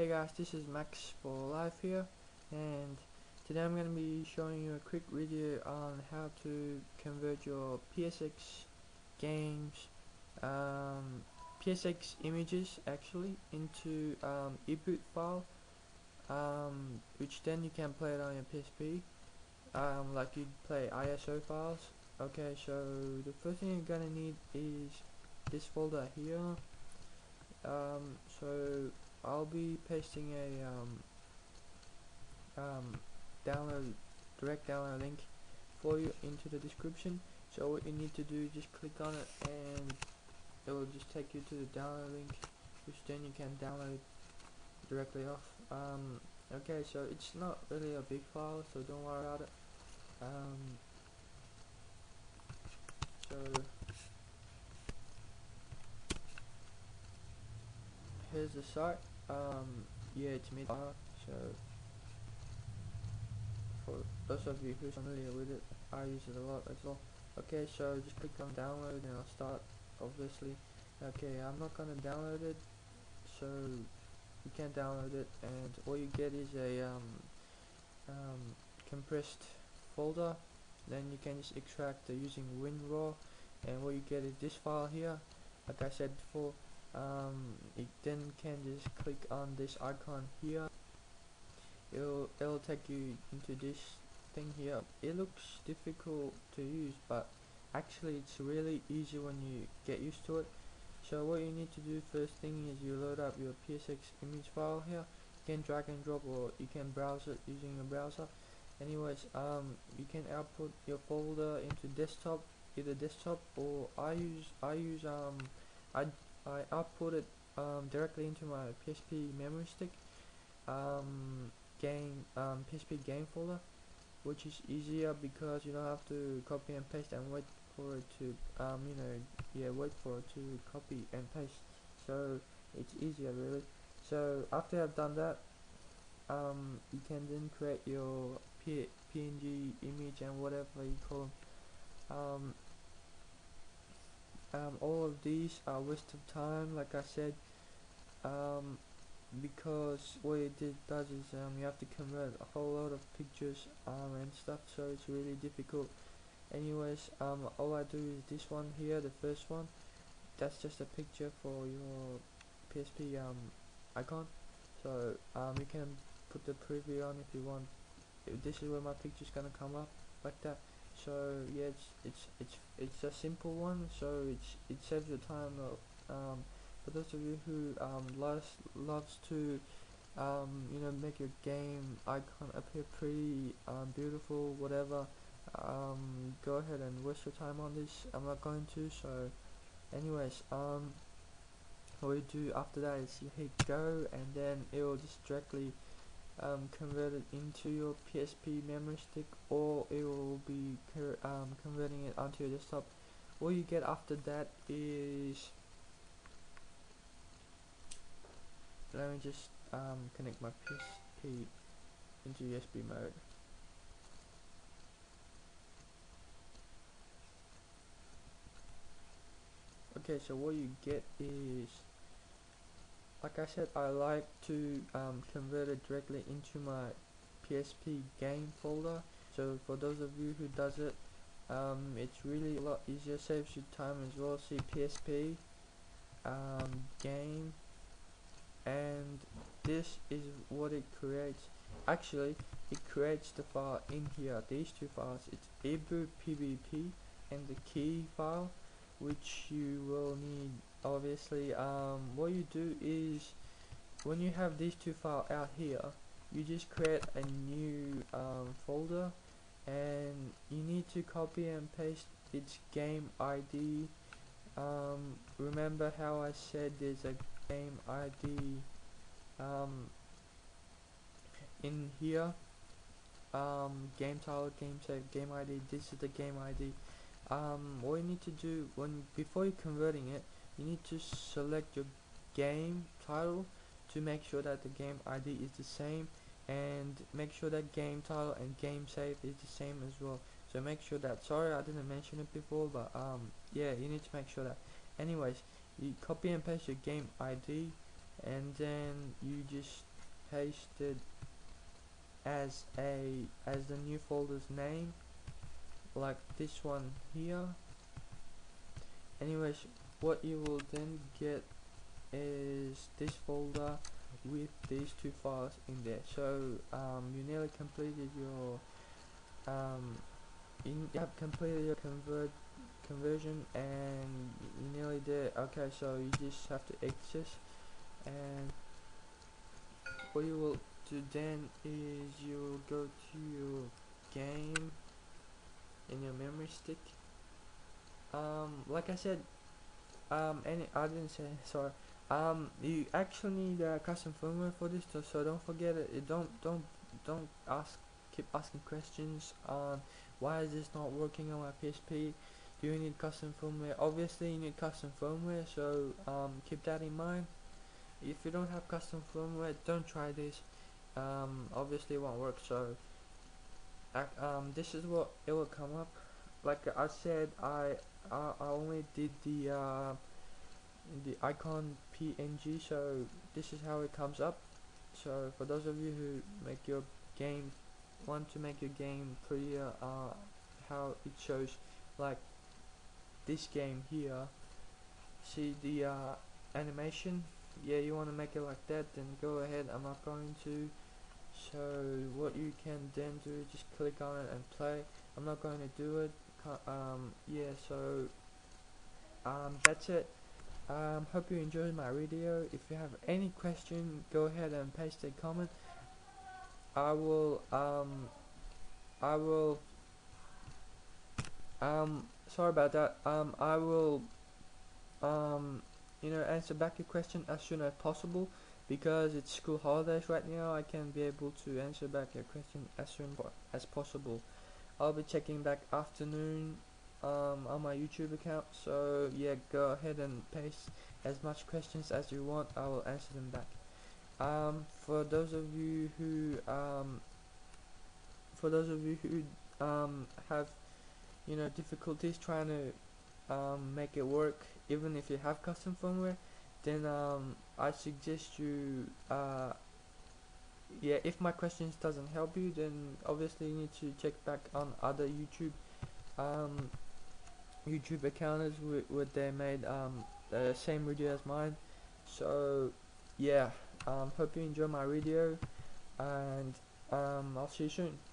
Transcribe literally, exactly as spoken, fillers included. Hey guys, this is Max for Life here, and today I'm going to be showing you a quick video on how to convert your P S X games, um, P S X images actually, into um, eBoot file, um, which then you can play it on your P S P, um, like you'd play I S O files. Okay, so the first thing you're going to need is this folder here. Um, so I'll be pasting a um, um, download direct download link for you into the description. So what you need to do, just click on it and it will just take you to the download link, which then you can download directly off. Um, okay, so it's not really a big file, so don't worry about it. Um, so here's the site. Um, yeah, it's mid-R, so for those of you who's familiar with it, I use it a lot as well. Okay, so just click on download and I'll start, obviously. Okay, I'm not gonna download it, so you can download it, and all you get is a um, um, compressed folder. Then you can just extract uh, using WinRAR, and what you get is this file here. Like I said before, um you then can just click on this icon here. It'll it'll take you into this thing here. It looks difficult to use, but actually it's really easy when you get used to it. So what you need to do first thing is you load up your P S X image file here. You can drag and drop, or you can browse it using your browser. Anyways, um you can output your folder into desktop, either desktop or I use I use um I I output it um, directly into my P S P memory stick, um, game um, P S P game folder, which is easier because you don't have to copy and paste and wait for it to um, you know yeah wait for it to copy and paste. So it's easier really. So after I've done that, um, you can then create your P PNG image and whatever you call them. Um, Um, all of these are a waste of time, like I said, um, because what it did, does is um, you have to convert a whole lot of pictures um, and stuff, so it's really difficult. Anyways, um, all I do is this one here, the first one. That's just a picture for your P S P um, icon, so um, you can put the preview on if you want. This is where my picture is gonna come up, like that. So yeah, it's it's it's it's a simple one, so it's it saves your time. Um, for those of you who um loves loves to um you know make your game icon appear pretty, um, beautiful, whatever, um go ahead and waste your time on this. I'm not going to. So anyways, um what you do after that is you hit go, and then it will just directly Um, convert it into your P S P memory stick, or it will be um, converting it onto your desktop. What you get after that is, let me just um, connect my P S P into U S B mode. Okay, so what you get is, like I said, I like to um, convert it directly into my P S P game folder. So for those of you who does it, um, it's really a lot easier, saves you time as well. See, P S P um, game, and this is what it creates. Actually, it creates the file in here. These two files, it's E boot P B P and the key file, which you will need. Obviously, um, what you do is, when you have these two files out here, you just create a new um, folder, and you need to copy and paste its game I D. Um, remember how I said there's a game I D um, in here, um, game title, game save, game I D. This is the game I D. Um, what you need to do when before you're converting it, you need to select your game title to make sure that the game I D is the same, and make sure that game title and game save is the same as well. So make sure that, sorry I didn't mention it before, but um yeah, you need to make sure that. Anyways, you copy and paste your game I D, and then you just pasted as a as the new folder's name, like this one here. Anyways, what you will then get is this folder with these two files in there. So um, you nearly completed your um, you have completed your convert conversion and you're nearly there. Okay, so you just have to exit, and what you will do then is you'll go to your game in your memory stick. Um, like I said, um, and I didn't say sorry. Um, you actually need a custom firmware for this, so, so don't forget it. it. Don't don't don't ask keep asking questions on why is this not working on my P S P. Do you need custom firmware? Obviously, you need custom firmware, so um, keep that in mind. If you don't have custom firmware, don't try this. Um, obviously, it won't work. So um, this is what it will come up. Like I said, I I, I only did the uh, the icon P N G, so this is how it comes up. So for those of you who make your game want to make your game prettier, uh, how it shows, like this game here, see the uh, animation. Yeah, you want to make it like that, then go ahead. I'm not going to. So what you can then do, just click on it and play. I'm not going to do it. Um, yeah, so um, that's it. Um, hope you enjoyed my video. If you have any question, go ahead and paste a comment. I will. Um, I will. Um, sorry about that. Um, I will. Um, you know, answer back your question as soon as possible, because it's school holidays right now. I can be able to answer back your question as soon po as possible. I'll be checking back afternoon um, on my YouTube account, so yeah, go ahead and paste as much questions as you want. I will answer them back. Um, for those of you who um, for those of you who um, have you know difficulties trying to um, make it work, even if you have custom firmware, then um, I suggest you uh, yeah, if my questions doesn't help you, then obviously you need to check back on other YouTube um, YouTube accounts wh where they made um, the same video as mine. So yeah, um, hope you enjoy my video, and um, I'll see you soon.